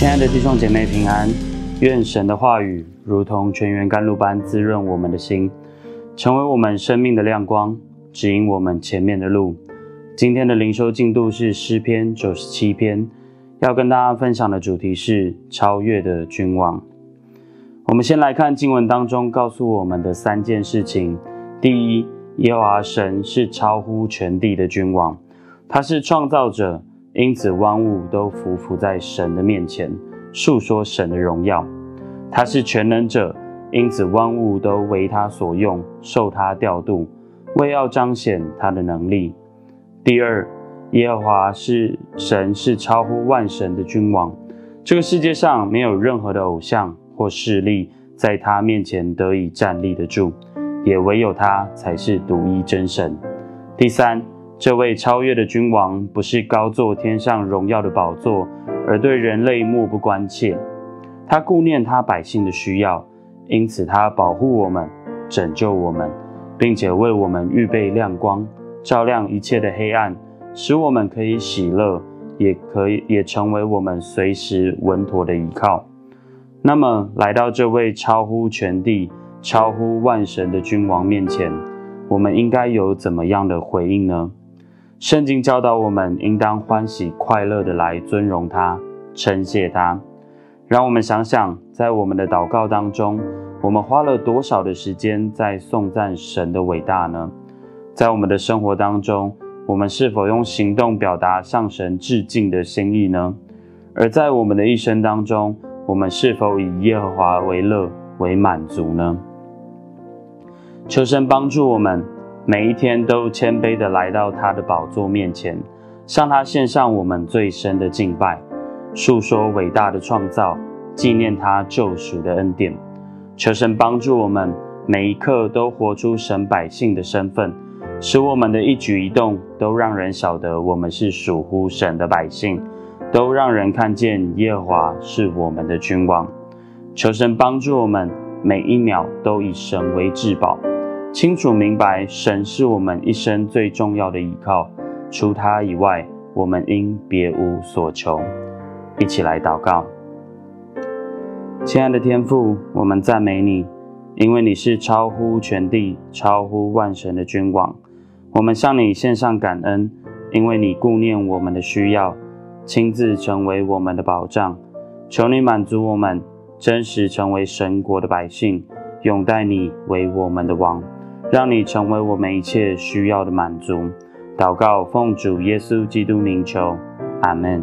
亲爱的弟兄姐妹平安，愿神的话语如同泉源甘露般滋润我们的心，成为我们生命的亮光，指引我们前面的路。今天的灵修进度是诗篇97篇，要跟大家分享的主题是超越的君王。我们先来看经文当中告诉我们的三件事情。第一，耶和华神是超乎全地的君王，他是创造者，因此万物都匍匐在神的面前，述说神的荣耀。他是全能者，因此万物都为他所用，受他调度，为要彰显他的能力。第二，耶和华是神，是超乎万神的君王。这个世界上没有任何的偶像或势力在他面前得以站立得住，也唯有他才是独一真神。第三，这位超越的君王不是高坐天上荣耀的宝座，而对人类漠不关切。他顾念他百姓的需要，因此他保护我们，拯救我们，并且为我们预备亮光，照亮一切的黑暗，使我们可以喜乐，也成为我们随时稳妥的依靠。那么，来到这位超乎全地、超乎万神的君王面前，我们应该有怎么样的回应呢？圣经教导我们应当欢喜快乐的来尊荣他，称谢他。让我们想想，在我们的祷告当中，我们花了多少的时间在颂赞神的伟大呢？在我们的生活当中，我们是否用行动表达向神致敬的心意呢？而在我们的一生当中，我们是否以耶和华为乐为满足呢？求神帮助我们每一天都谦卑地来到他的宝座面前，向他献上我们最深的敬拜，述说伟大的创造，纪念他救赎的恩典。求神帮助我们每一刻都活出神百姓的身份，使我们的一举一动都让人晓得我们是属乎神的百姓，都让人看见耶和华是我们的君王。求神帮助我们每一秒都以神为至宝，清楚明白神是我们一生最重要的依靠，除他以外，我们应别无所求。一起来祷告。亲爱的天父，我们赞美你，因为你是超乎全地、超乎万神的君王。我们向你献上感恩，因为你顾念我们的需要，亲自成为我们的保障。求你满足我们，真实成为神国的百姓，拥戴你为我们的王，让你成为我们一切需要的满足。祷告奉主耶稣基督名求，阿们。